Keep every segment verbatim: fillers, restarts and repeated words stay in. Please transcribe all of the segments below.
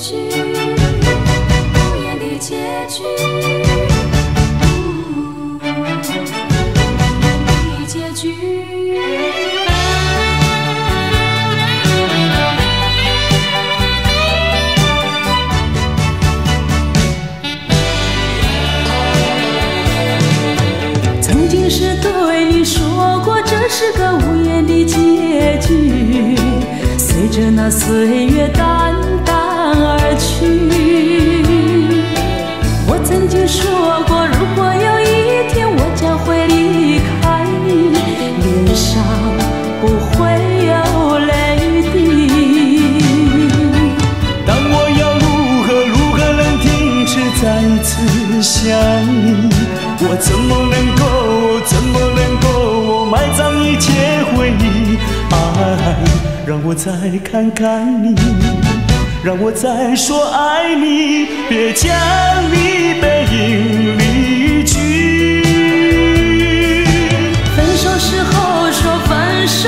局，无言的结局。无言的结局。 是对你说过，这是个无言的结局，随着那岁月淡淡而去。我曾经说过，如果有一天我将会离开你，脸上不会有泪滴。但我要如何如何能停止再次想你？我怎么能够？ 怎么能够埋葬一切回忆？爱，让我再看看你，让我再说爱你，别将你背影离去。分手时候说分手，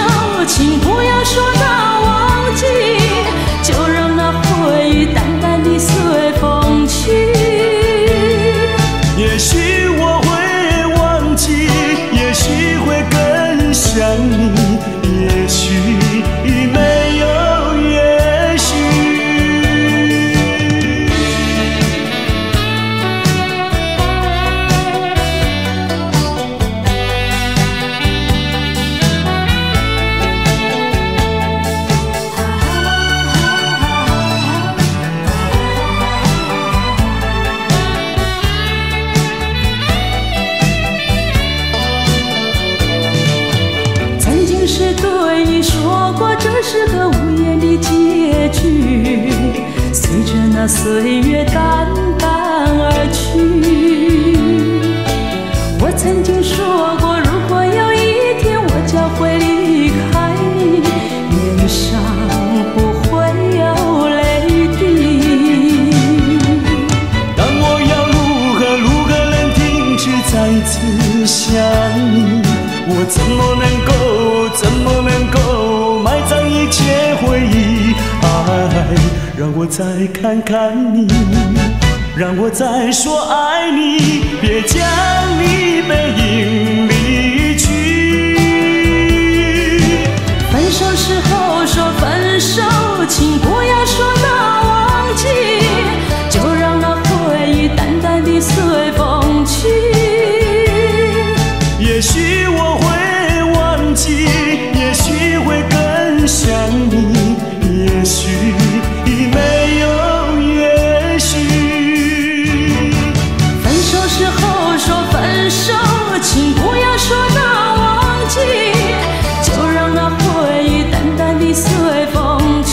请不要说到忘记，就让那回忆淡淡的随风去。也许。 想你，也许已没有也许。是对你说过，这是个无言的结局，随着那岁月淡淡而去。我曾经说过，如果有一天我将会离开你，脸上不会有泪滴。但我要如何如何能停止再次想你？我怎么能够？ 怎么能够埋葬一切回忆？爱，让我再看看你，让我再说爱你，别将你背影离去。分手时候说分手，请不要说到忘记，就让那回忆淡淡的随风去。也许我会。 也许会更想你，也许已没有也许。分手时候说分手，请不要说到忘记，就让那回忆淡淡的随风去。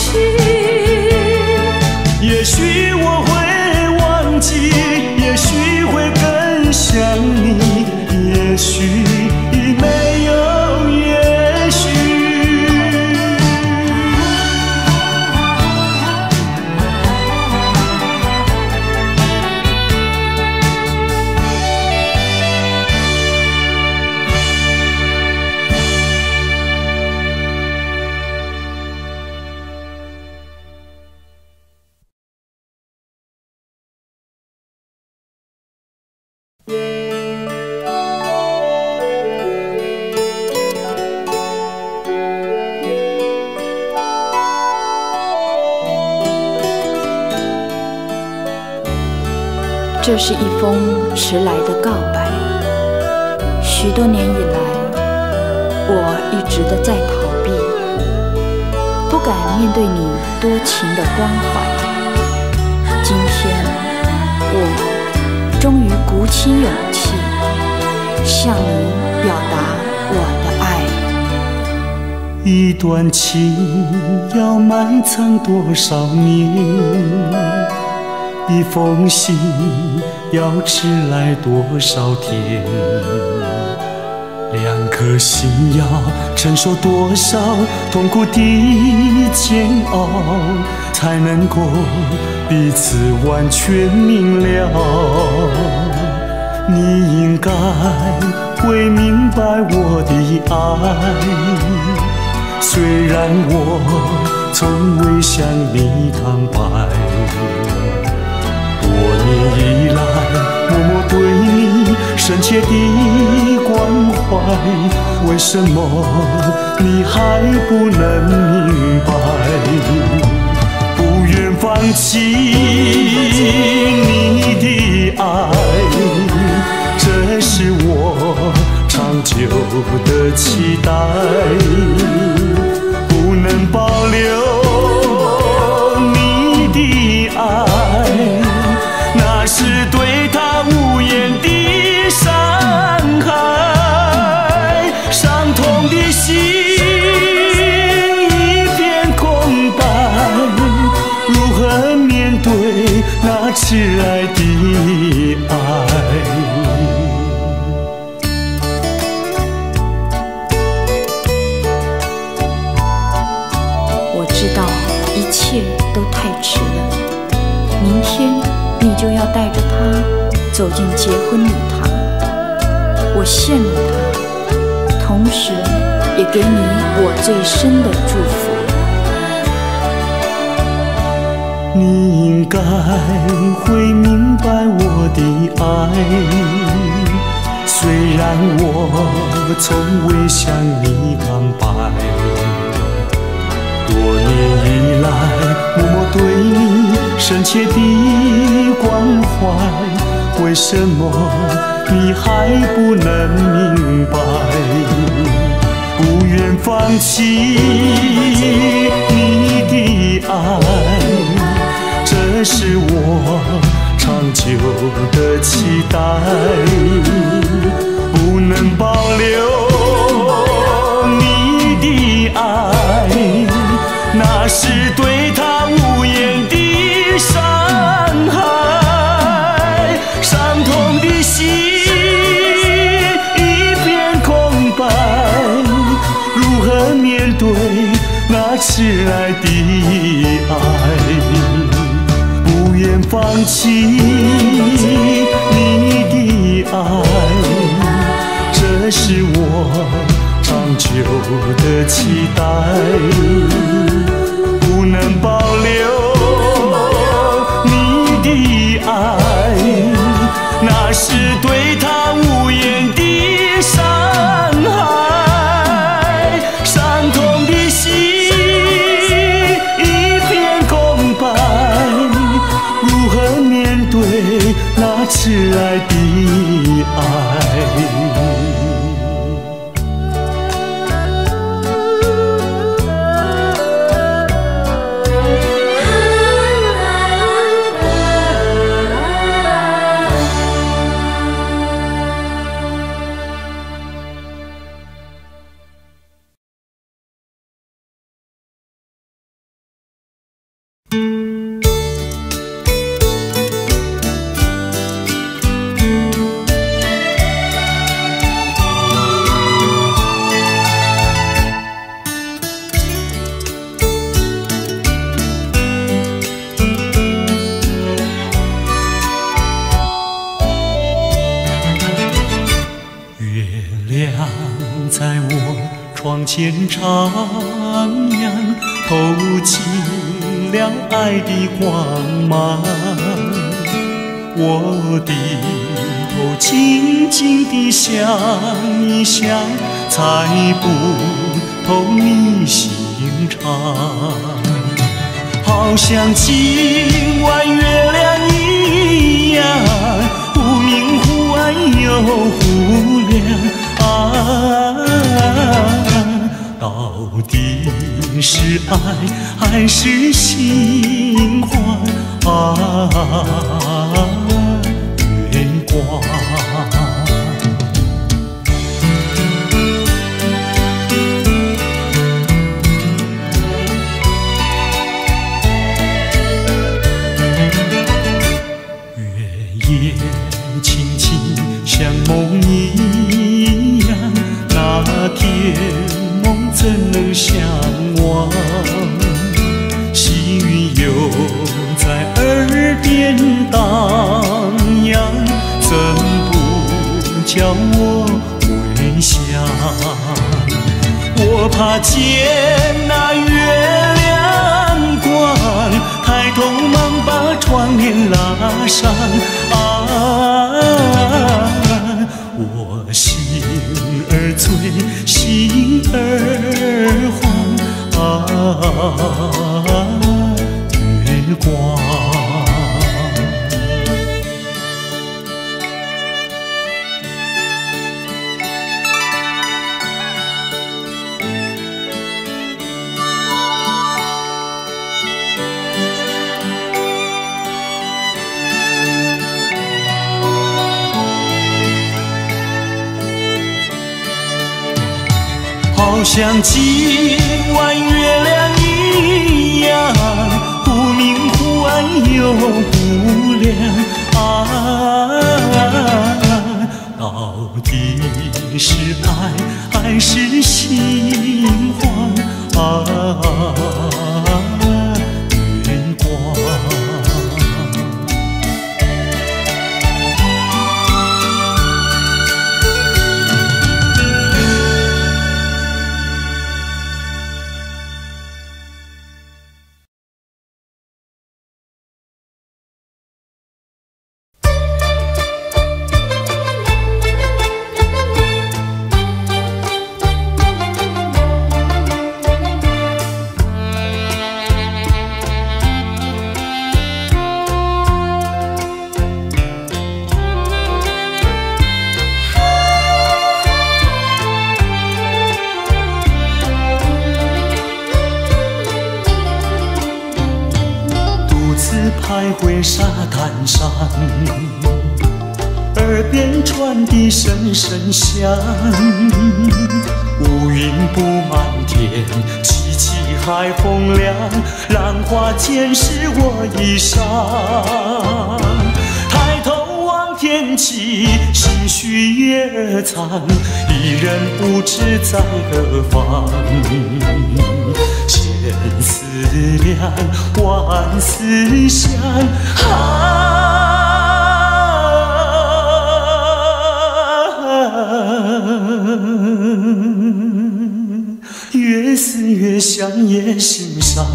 也许我会忘记，也许会更想你，也许。 这是一封迟来的告白。许多年以来，我一直的在逃避，不敢面对你多情的关怀。今天，我终于鼓起勇气，向你表达我的爱。一段情要埋藏多少年？ 一封信要迟来多少天？两颗心要承受多少痛苦的煎熬，才能够彼此完全明了？你应该会明白我的爱，虽然我从未向你坦白。深切的关怀，为什么你还不能明白？不愿放弃你的爱，这是我长久的期待，不能保留你的爱，那是对他无言的。 挚爱的爱，我知道一切都太迟了。明天你就要带着他走进结婚礼堂，我献了他，同时也给你我最深的祝福。 你应该会明白我的爱，虽然我从未向你坦白，多年以来默默对你深切的关怀，为什么你还不能明白？不愿放弃你的爱。 这是我长久的期待，不能保留你的爱，那是对他无言的伤害，伤痛的心一片空白，如何面对那迟来的爱？ 不愿放弃你的爱，这是我长久的期待，不能保留你的爱，那是对他无言的伤害，伤痛的心。 那挚爱的爱。 前徜徉，透进了爱的光芒。我低头静静地想一想，猜不透你心肠。好像今晚月亮一样，忽明忽暗又忽亮。啊。 到底是爱还是心慌啊？月光，月夜轻轻像梦一样，那天。 怎能相忘？细雨又在耳边荡漾，怎不叫我回想？我怕见那月亮光，抬头忙把窗帘拉上啊。月光。好像今晚月亮一样，忽明忽暗又忽亮啊！到底是爱还是心慌啊？月光，沙滩上，耳边传递声声响。乌云布满天，凄凄海风凉，浪花溅湿我衣裳。抬头望天际，心绪也藏，一人不知在何方。千思量，万思想啊，越思越想也心伤。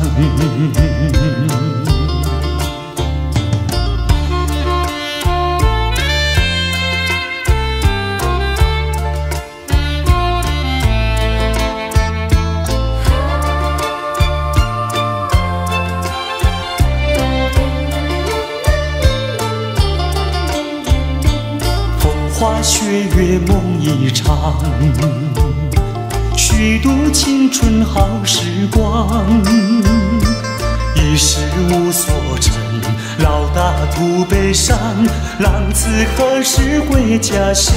雪月梦一场，虚度青春好时光。一时无所成，老大徒悲伤。浪子何时回家乡？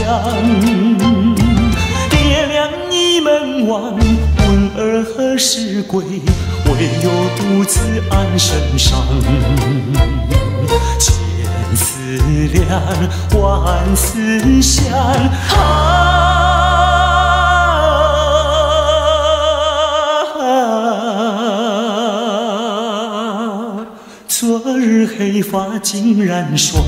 爹娘你们望，魂儿何时归？唯有独自安身伤。思量，万思想啊！昨日黑发竟染霜。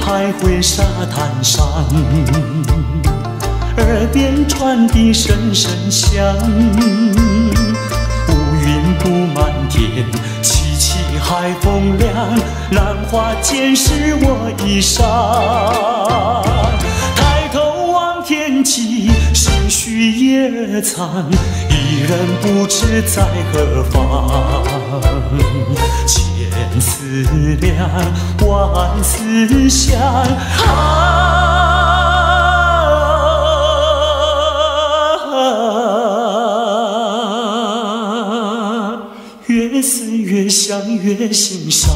徘徊沙滩上，耳边传递声声响。乌云布满天，凄凄海风凉，浪花溅湿我衣裳。抬头望天际，心绪也藏，一人不知在何方。千思量，万思想啊！越思越想越心伤。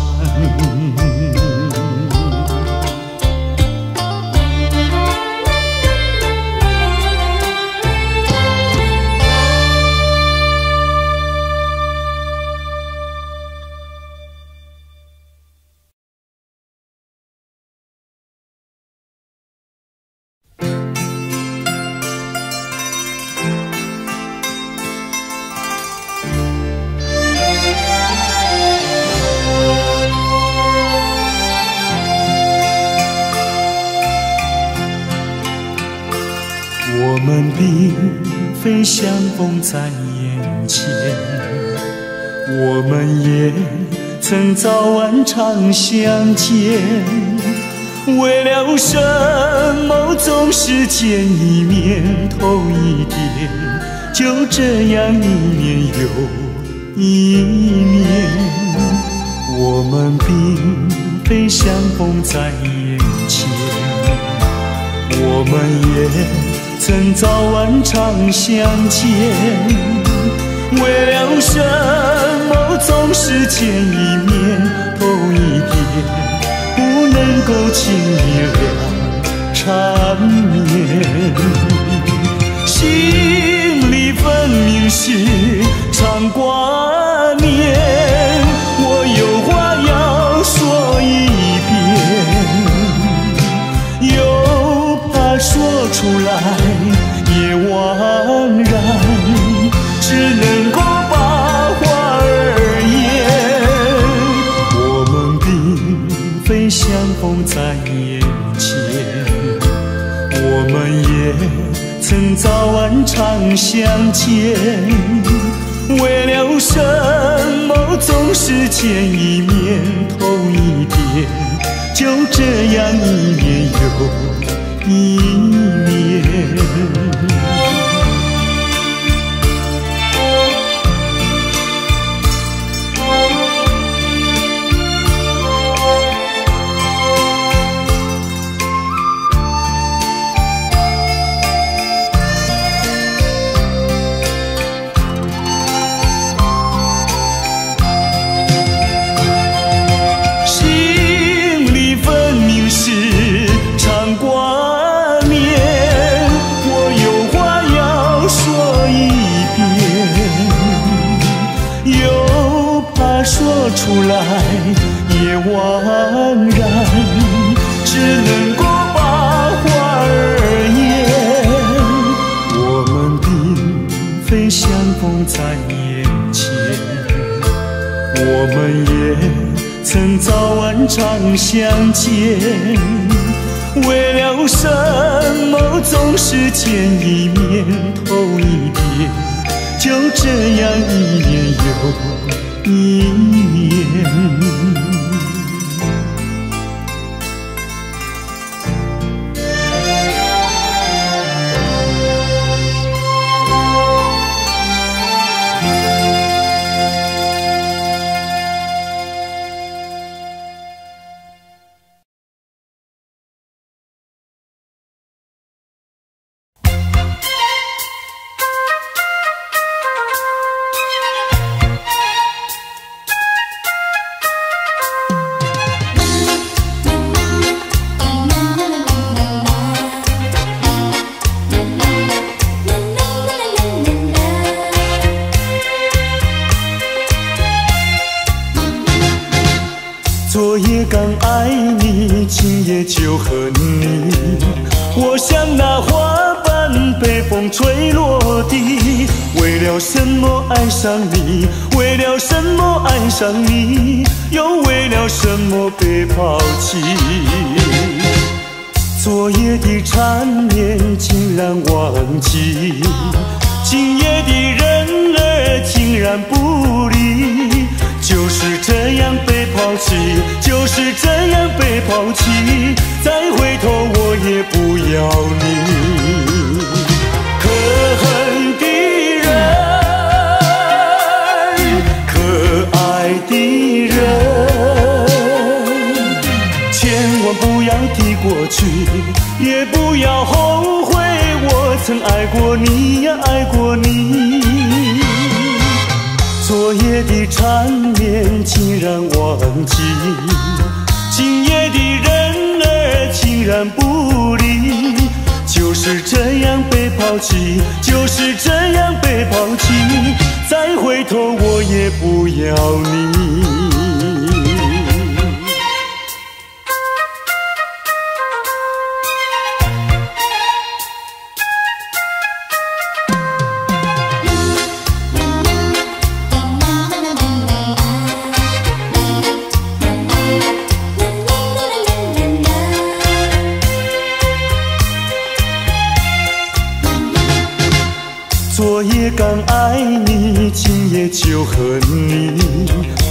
们并非相逢在眼前，我们也曾早晚常相见。为了什么总是见一面头一天，就这样一年又一年。我们并非相逢在眼前，我们也 曾早晚常相见，为了什么总是见一面头一天，不能够轻易两缠绵。心里分明是常挂念，我有话要说一遍，又怕说出来 也枉然，只能够把话儿言。我们并非相逢在眼前，我们也曾早晚常相见。为了什么总是见一面头一天，就这样一年又一年。 出来也枉然，只能够把话儿言。我们并非相逢在眼前，我们也曾早晚常相见。为了什么总是见一面头一天，就这样一年又 一年。就和你，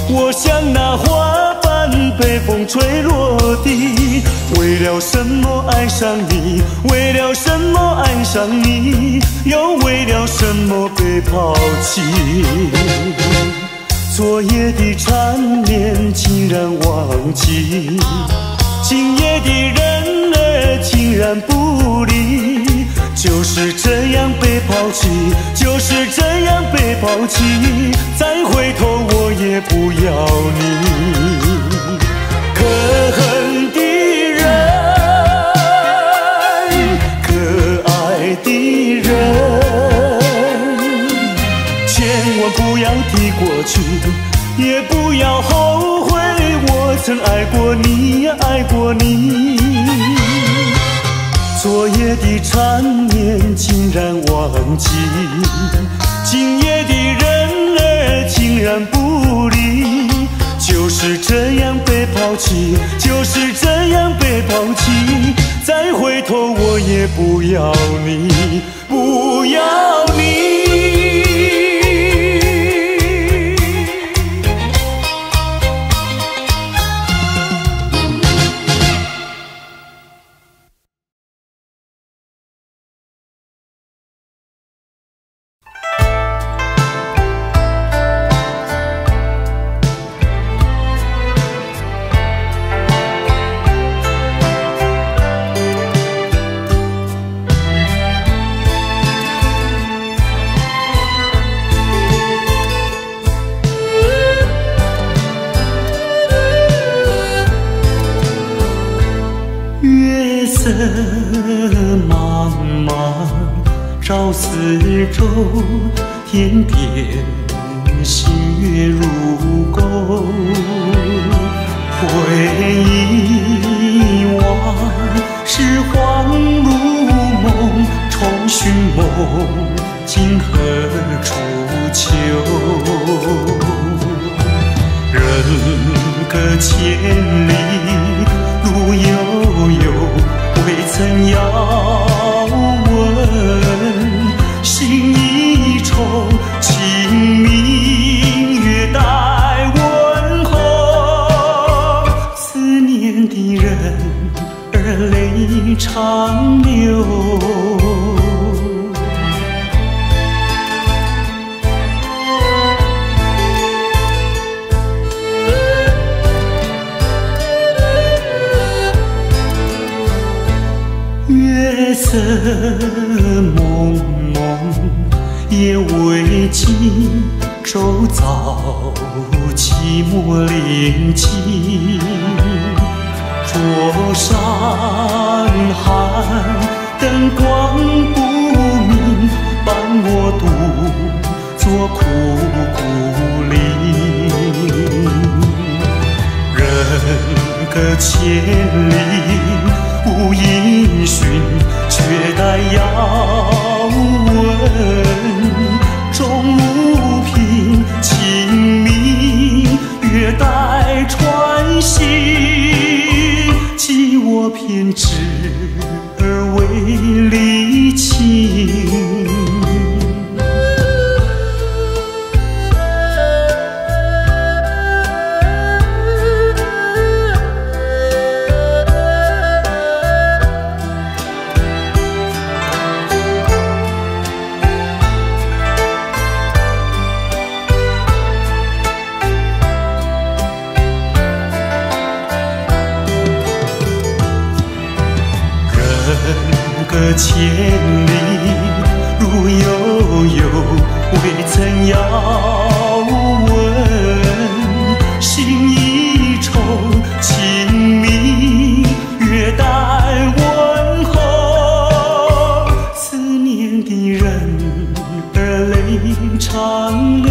我像那花瓣被风吹落地。为了什么爱上你？为了什么爱上你？又为了什么被抛弃？昨夜的缠绵竟然忘记，今夜的人儿竟然不理。就是这样被抛弃，就是这样被抛弃，再回头我也不要你。可恨的人，可爱的人，千万不要提过去，也不要后悔，我曾爱过你呀，爱过你。昨夜的缠绵竟然忘记，今夜的人儿竟然不理。就是这样被抛弃，就是这样被抛弃，再回头我也不要你，不要你。照四周，点点星月如钩。回忆往事恍如梦，重寻梦今何处求？人隔千里路悠悠，未曾遥。心一重，清明月待问候。思念的人儿泪长流。月色朦。也未尽，舟早寂寞零寂。灼山寒，灯光不明，伴我独坐苦孤零。人隔千里无音讯，却待遥闻。众目平，清明月待穿行。寄我偏执而为离情。千里路悠悠，未曾遥闻。心一愁，清明月待问候。思念的人儿泪长流。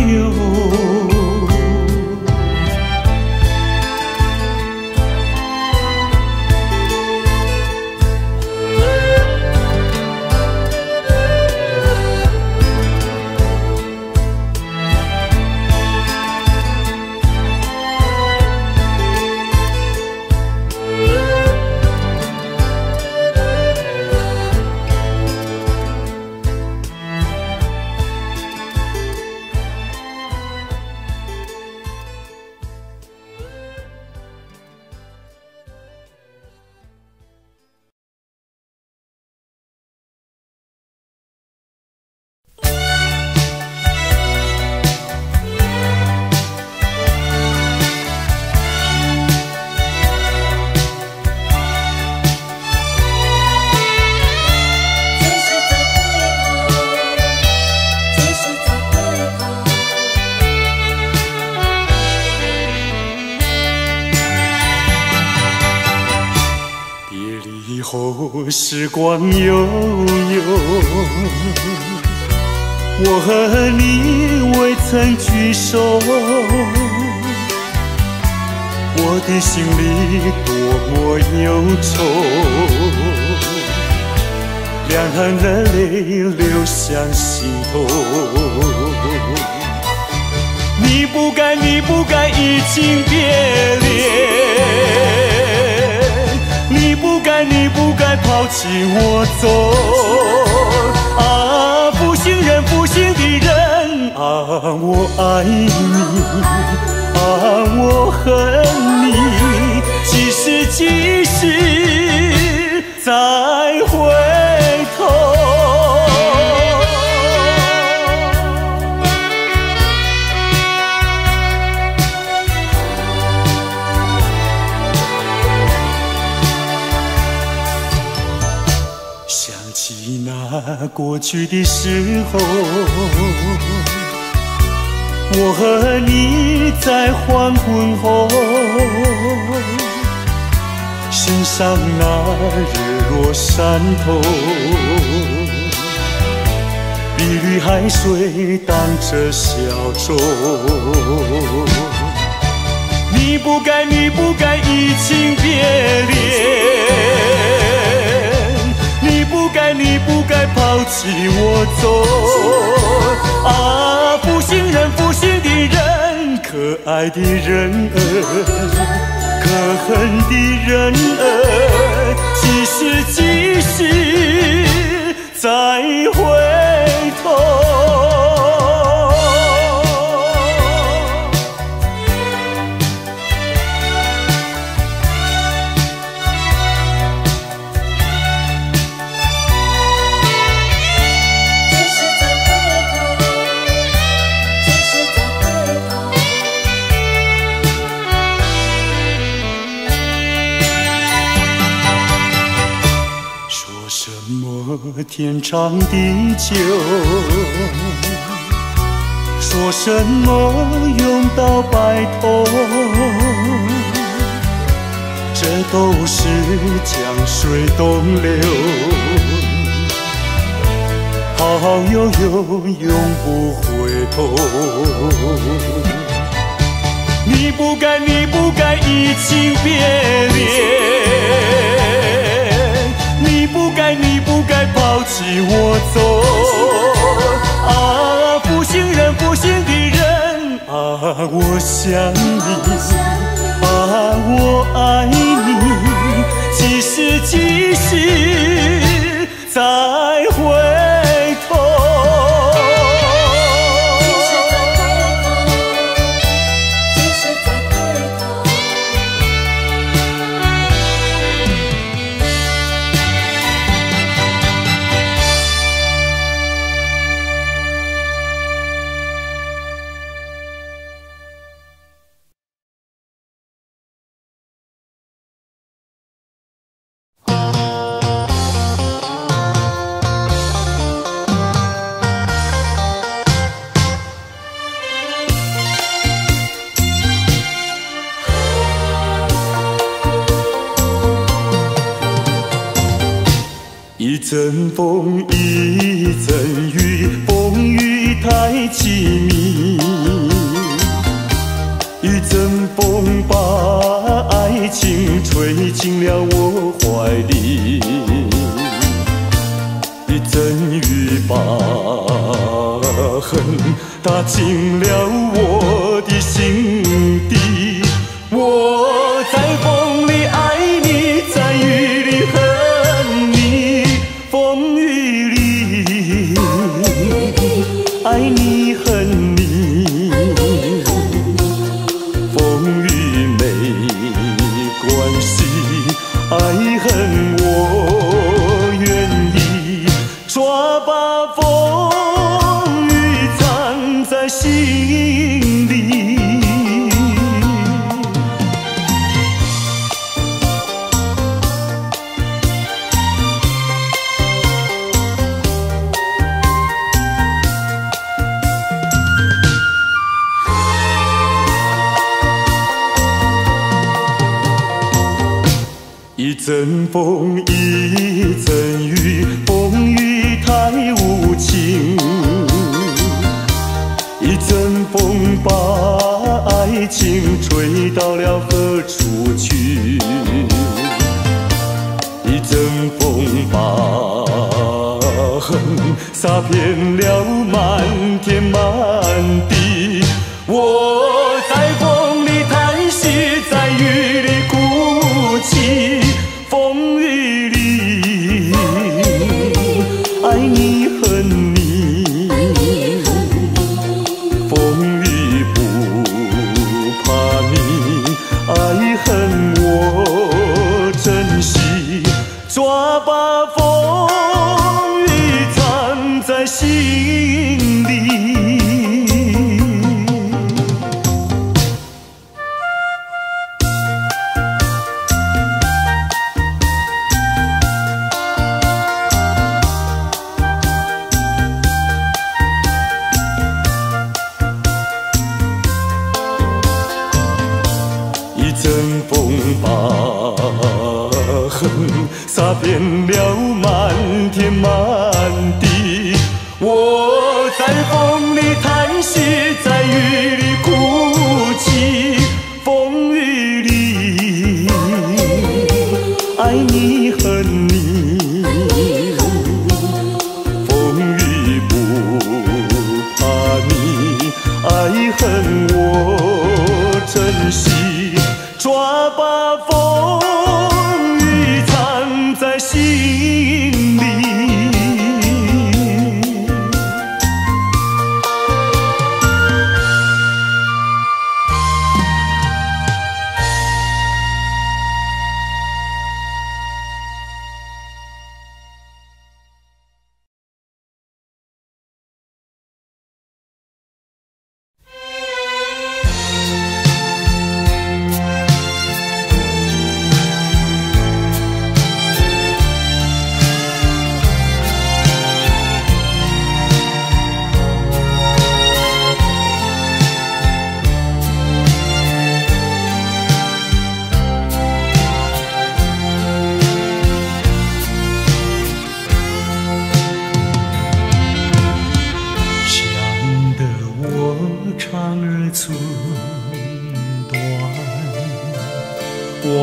哦，时光悠悠，我和你未曾聚首，我的心里多么忧愁，两行热泪流向心头。你不该，你不该移情别恋。 你不该抛弃我走啊！不信任，不信的人啊！我爱你啊！我恨你，即使即使再回头。 那过去的时候，我和你在黄昏后，欣赏那日落山头，碧绿海水荡着小舟。你不该，你不该移情别恋。 你不该抛弃我走啊！不信任，不信的人，可爱的人儿，可恨的人儿，即使即使再回头。 天长地久，说什么永到白头，这都是江水东流。好好悠悠，永不回头。你不该，你不该移情别恋。 你不该，你不该抛弃我走啊！不信任，不信的人啊！我想你啊，我爱你，即使即使再回头。 一阵风，一阵雨，风雨太凄迷。一阵风把爱情吹进了我怀里，一阵雨把恨打进了我的心底。我在风里爱你，在雨里恨。 爱你恨你，风雨没关系，爱恨我愿意，抓把风雨藏在心里。一阵风，一。的情吹到了何处去？一阵风把恨撒遍了满天满地。我在风里叹息，在雨里哭泣，风雨里爱你恨你。 心里，一阵风把恨撒遍了满天满地。 我在风里叹息，在雨里哭泣，风雨里爱你恨你，风雨不怕你，爱恨我珍惜，抓把风雨藏在心里。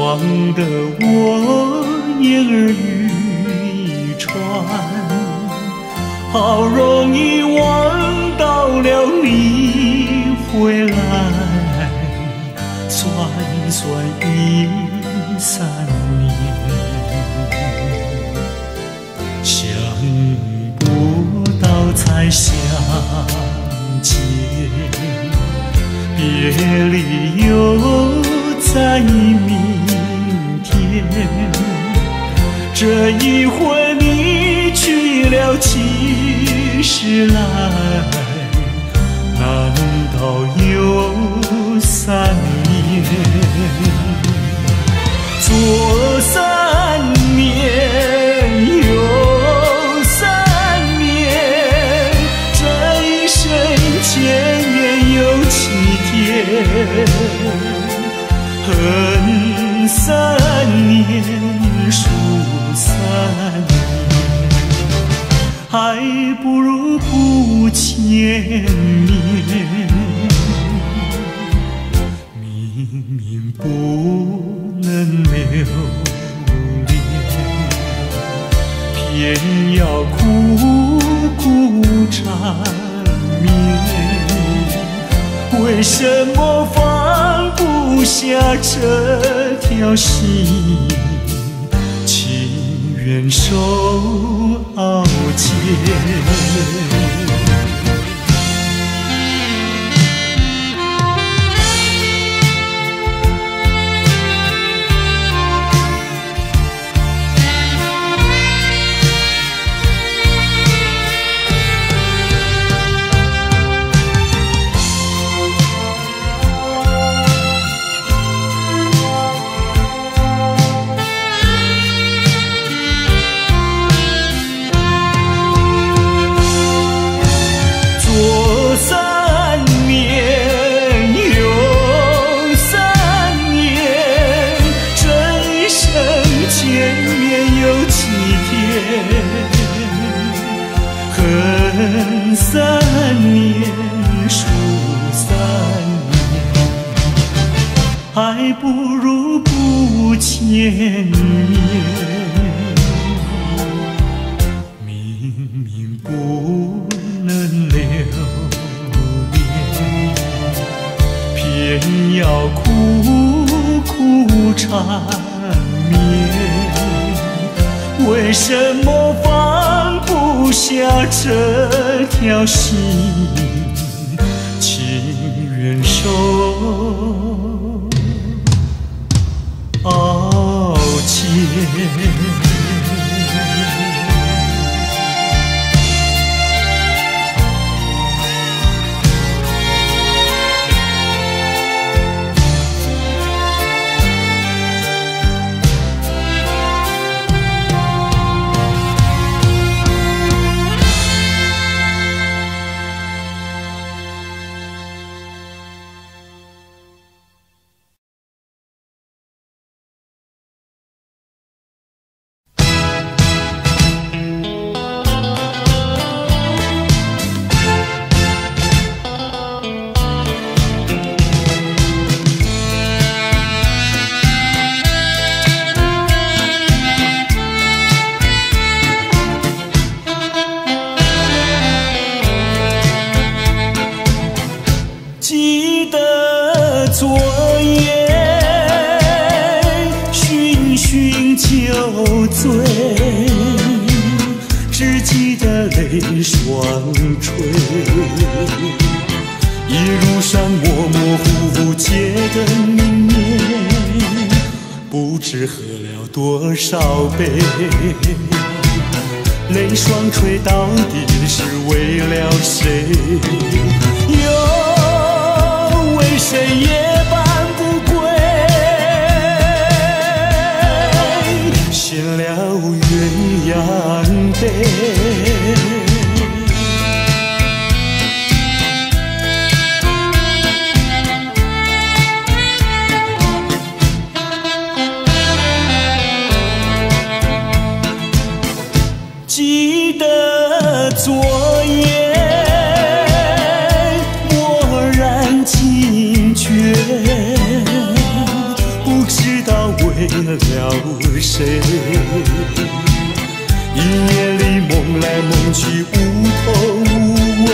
望得我眼儿欲穿，好容易望到了你回来，算算一三年，想不到才相见，别离又在明。 这一回你去了，其实来，难道有三年？左三年，右三年，这一生千年又几天？恨三年。 数三年，还不如不见面。明明不能留恋，偏要苦苦缠绵。为什么放不下这条心？ 忍受熬煎。还不如不见面。 偏要苦苦缠绵，为什么放不下这条心？情愿受熬煎。 泪双垂，到底是为了谁？又为谁夜半不归？献了鸳鸯杯。 谁？一夜里梦来梦去，无头无尾，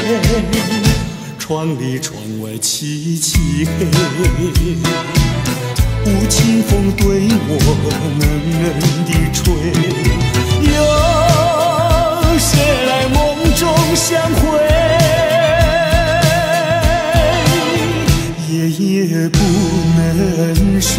窗里窗外漆漆黑。无情风对我冷冷地吹，有谁来梦中相会？夜夜不能睡。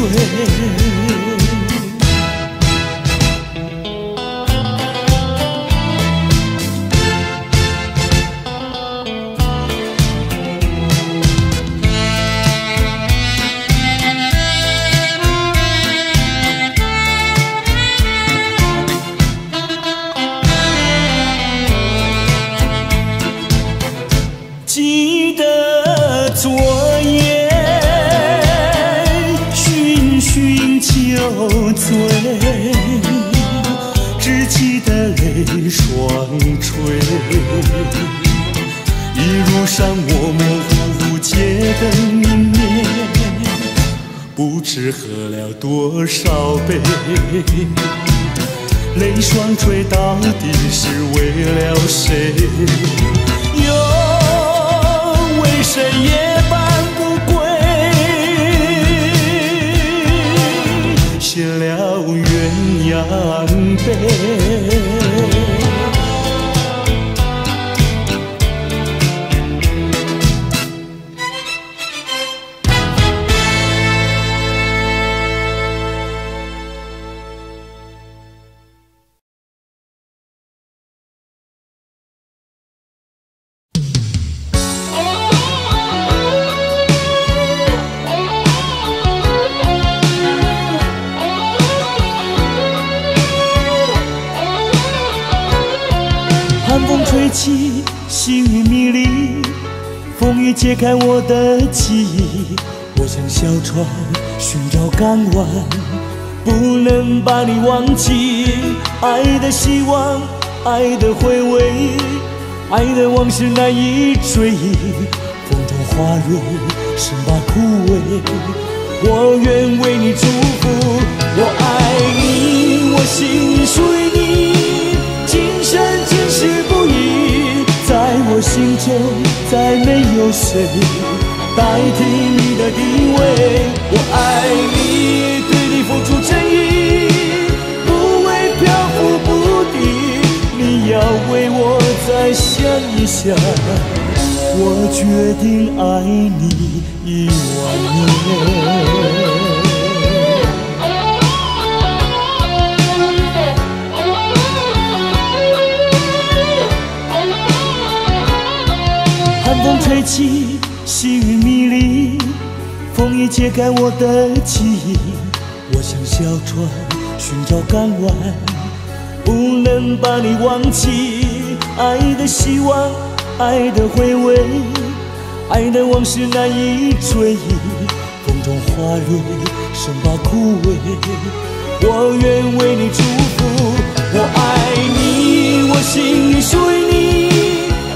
多少杯，泪双垂，到底是为了谁？又为谁夜半不归？献了鸳鸯杯。 解开我的记忆，我想小船寻找港湾，不能把你忘记。爱的希望，爱的回味，爱的往事难以追忆。风中花蕊，生怕枯萎。我愿为你祝福。我爱你，我心属于你，今生今世不移。在我心中，再没有谁代替你的地位。我爱你，对你付出真意，不会漂浮不定。你要为我再想一想。 我决定爱你一万年。 寒风吹起，细雨迷离，风已揭开我的记忆。我想小船寻找港湾，不能把你忘记。爱的希望。 爱的回味，爱的往事难以追忆。风中花蕊生怕枯萎，我愿为你祝福。我爱你，我心属于你，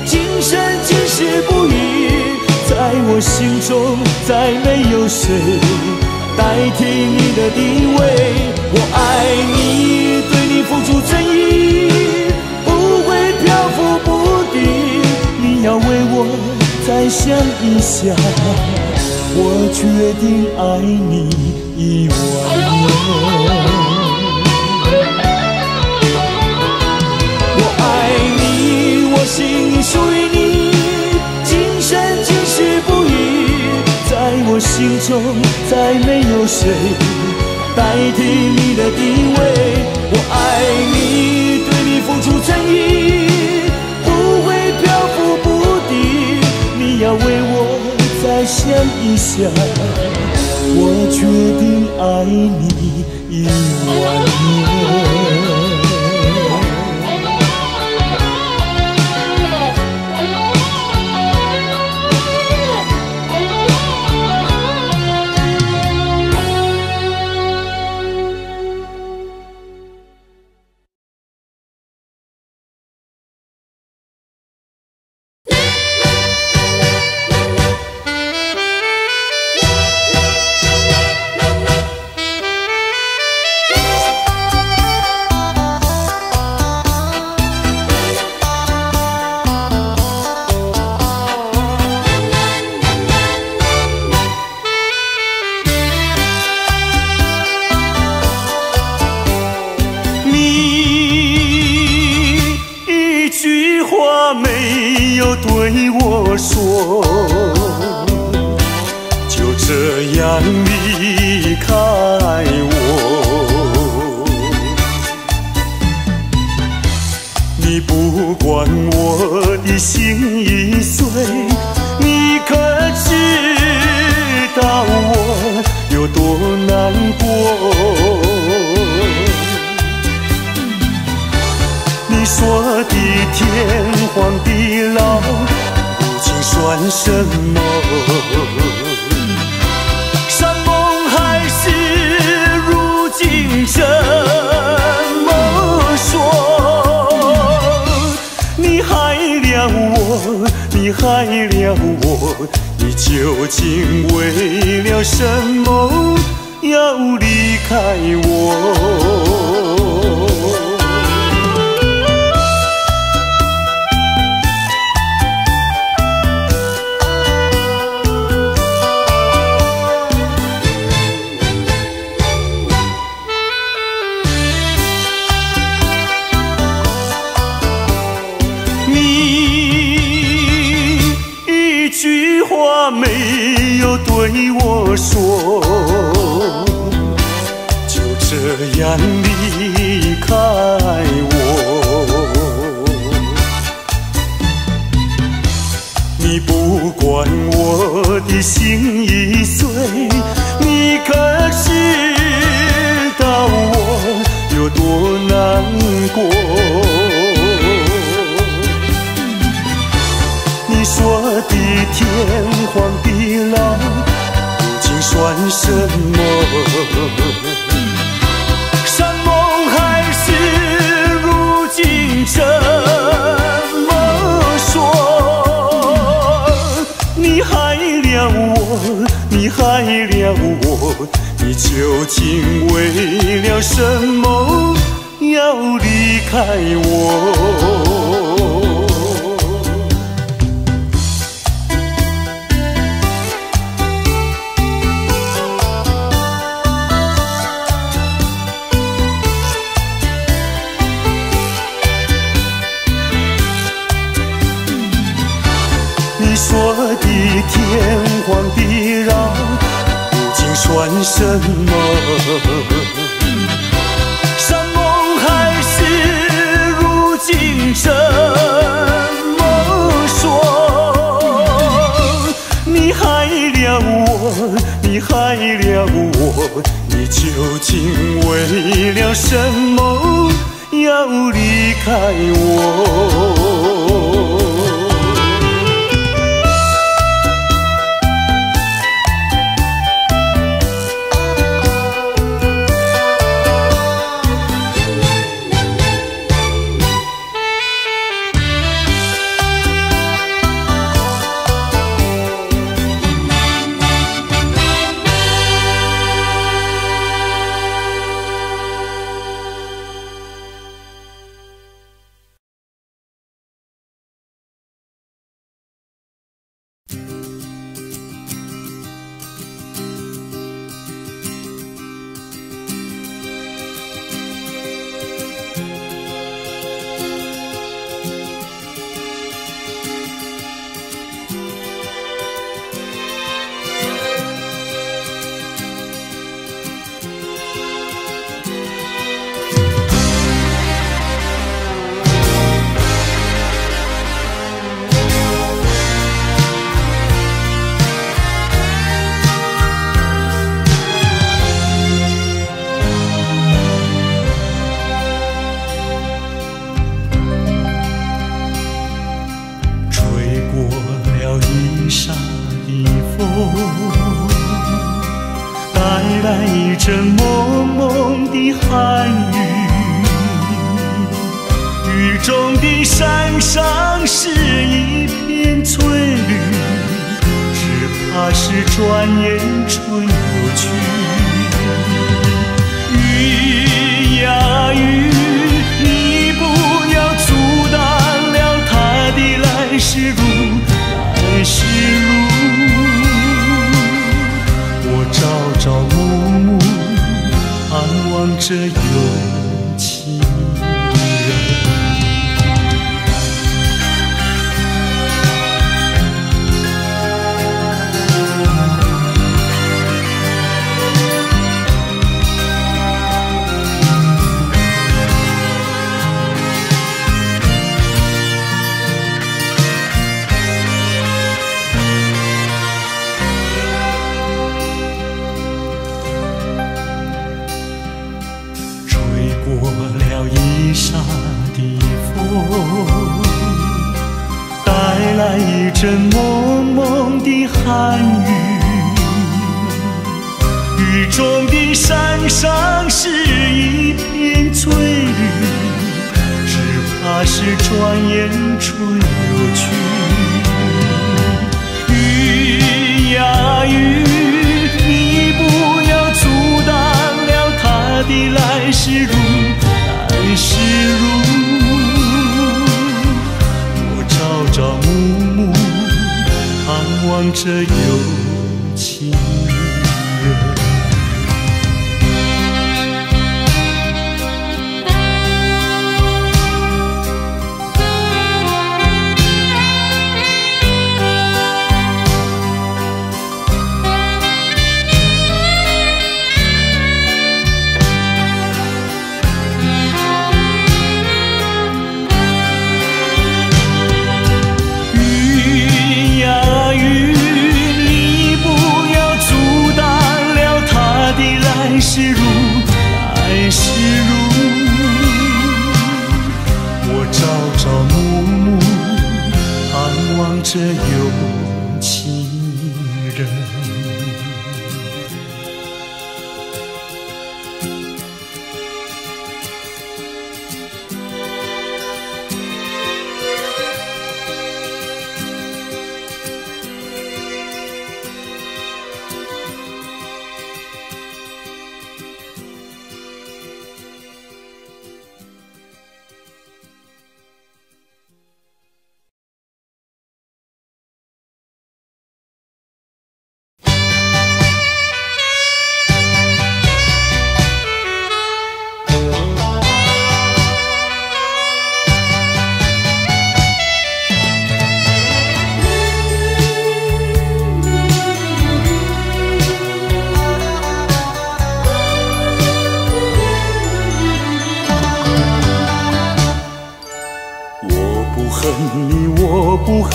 今生今世不移。在我心中，再没有谁代替你的地位。我爱你，对你付出真意，不会漂浮不定。 要为我再想一想，我决定爱你一万年。我爱你，我心属于你，今生今世不移。在我心中，再没有谁代替你的地位。我爱你，对你付出真意，不会漂浮不定。 你要为我再想一想，我决定爱你一万年。 你害了我，你究竟为了什么要离开我？ 说的天荒地老，如今算什么？山盟海誓，如今怎么说？你害了我，你害了我，你究竟为了什么要离开我？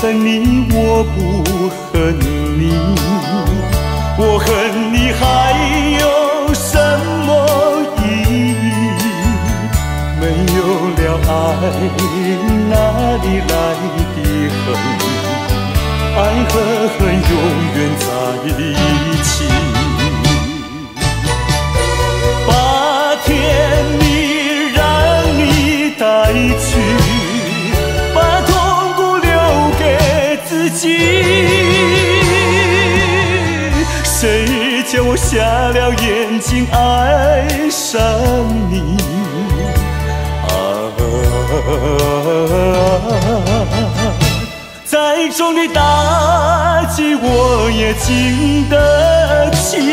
恨你，我不恨你，我恨你还有什么意义？没有了爱，哪里来的恨？爱和恨永远在一起。把甜蜜让你带去。 谁叫我瞎了眼睛爱上你？啊，再重的打击我也经得起。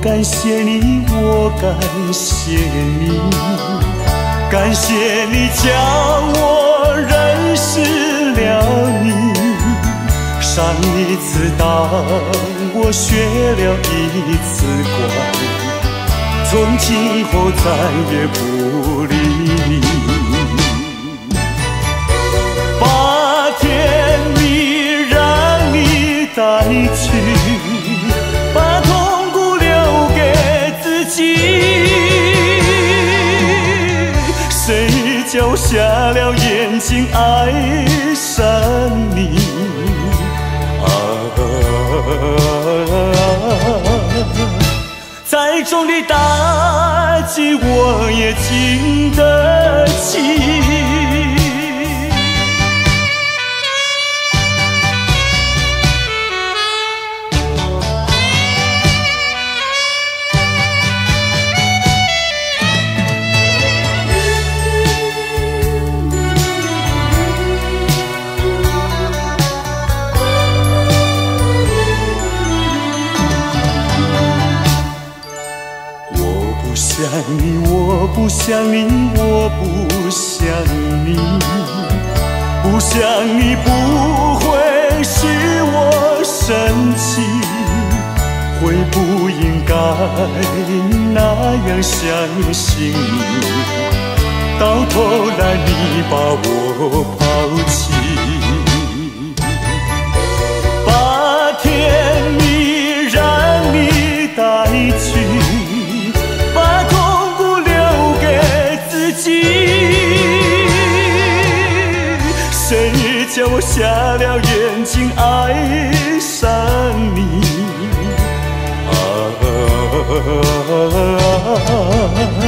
感谢你，我感谢你，感谢你叫我认识了你。上一次当我学了一次乖，从今后再也不理你。把甜蜜让你带去。 叫我瞎了眼睛爱上你，啊！再重的打击我也经得起。 你我不想你，我不想你，不想你不会使我生气，会不应该那样相信你，到头来你把我抛弃，把甜蜜让你带去。 叫我瞎了眼睛爱上你，啊！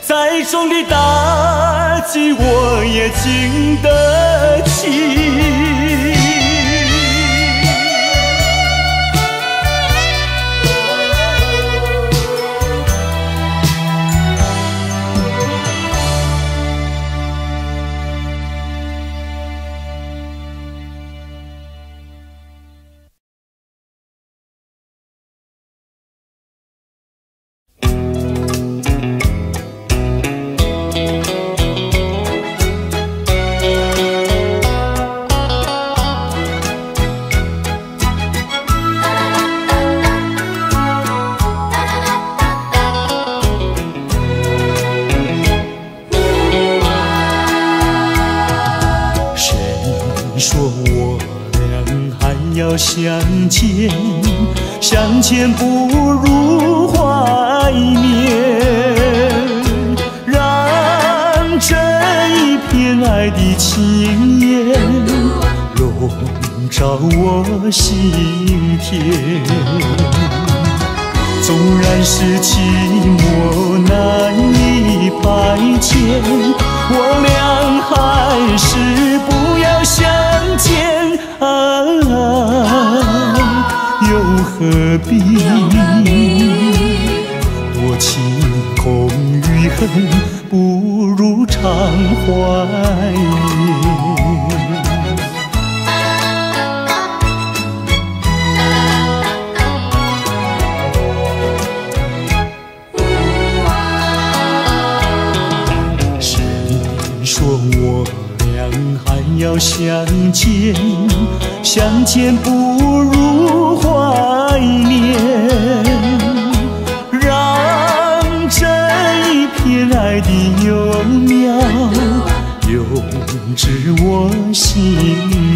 再重的打击我也经得起。 相见不如怀念，让这一片爱的情焰笼罩我心田。纵然是寂寞难以排遣，我俩还是不要相见啊！ 又何必？我情空余恨，不如常怀念。要相见，相见不如怀念。让这一片爱的幼苗永植我心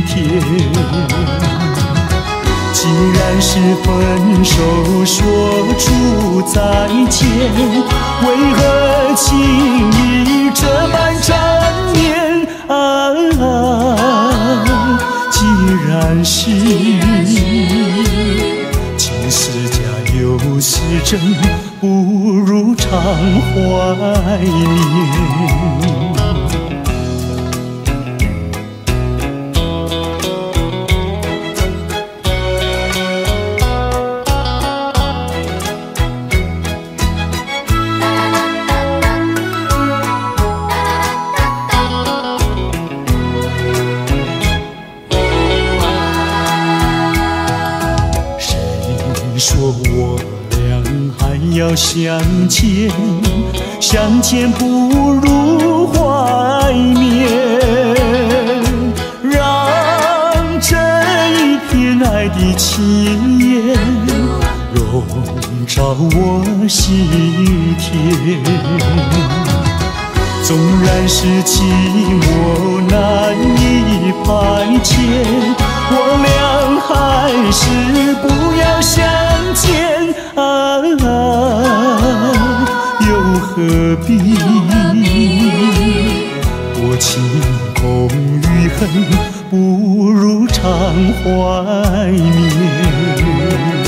田。既然是分手，说出再见，为何情意这般缠绵？ 既然是情是假又是真，不如常怀念。要相见，相见不如怀念。让这一片爱的情焰笼罩我心田。纵然是寂寞难以排遣，我俩还是不要相见。 啊， 啊，又何必多情空余恨，不如常怀念。